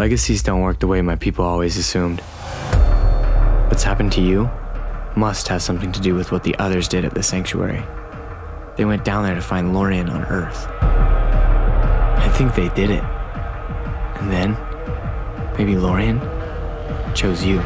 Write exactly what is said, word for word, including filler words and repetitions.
Legacies don't work the way my people always assumed. What's happened to you must have something to do with what the others did at the sanctuary. They went down there to find Lorien on Earth. I think they did it. And then, maybe Lorien chose you.